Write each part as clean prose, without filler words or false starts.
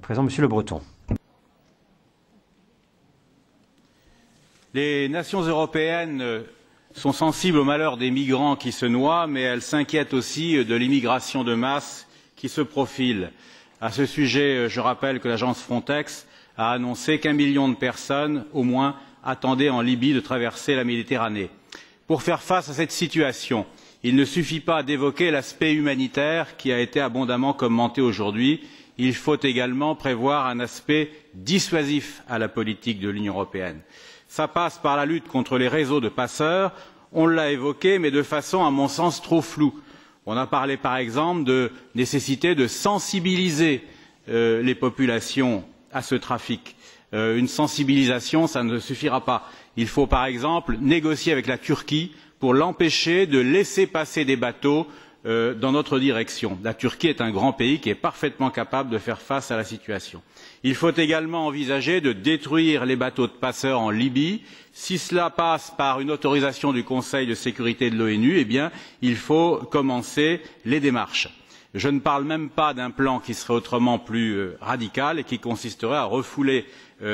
présent, Monsieur Lebreton. Les nations européennes sont sensibles au malheur des migrants qui se noient, mais elles s'inquiètent aussi de l'immigration de masse qui se profile. À ce sujet, je rappelle que l'agence Frontex a annoncé qu'1 million de personnes, au moins, attendaient en Libye de traverser la Méditerranée. Pour faire face à cette situation, il ne suffit pas d'évoquer l'aspect humanitaire qui a été abondamment commenté aujourd'hui. Il faut également prévoir un aspect dissuasif à la politique de l'Union européenne. Ça passe par la lutte contre les réseaux de passeurs. On l'a évoqué, mais de façon, à mon sens, trop floue. On a parlé, par exemple, de nécessité de sensibiliser les populations à ce trafic. Une sensibilisation, ça ne suffira pas. Il faut, par exemple, négocier avec la Turquie pour l'empêcher de laisser passer des bateaux dans notre direction. La Turquie est un grand pays qui est parfaitement capable de faire face à la situation. Il faut également envisager de détruire les bateaux de passeurs en Libye. Si cela passe par une autorisation du Conseil de sécurité de l'ONU, eh bien, il faut commencer les démarches. Je ne parle même pas d'un plan qui serait autrement plus radical et qui consisterait à refouler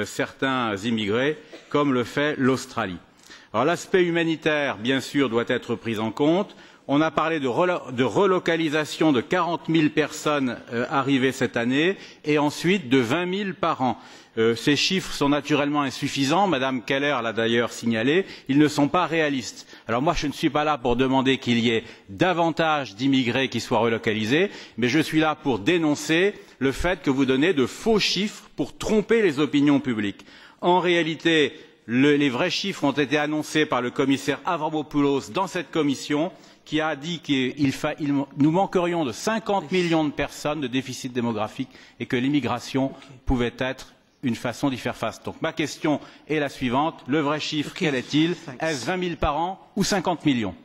certains immigrés, comme le fait l'Australie. Alors l'aspect humanitaire, bien sûr, doit être pris en compte. On a parlé de relocalisation de 40 000 personnes arrivées cette année et ensuite de 20 000 par an. Ces chiffres sont naturellement insuffisants. Madame Keller l'a d'ailleurs signalé. Ils ne sont pas réalistes. Alors moi, je ne suis pas là pour demander qu'il y ait davantage d'immigrés qui soient relocalisés, mais je suis là pour dénoncer le fait que vous donnez de faux chiffres pour tromper les opinions publiques. En réalité, les vrais chiffres ont été annoncés par le commissaire Avramopoulos dans cette commission, qui a dit qu'il nous manquerions de 50 millions de personnes de déficit démographique et que l'immigration pouvait être une façon d'y faire face. Donc ma question est la suivante, le vrai chiffre, quel est-il? Est-ce 20 000 par an ou 50 millions?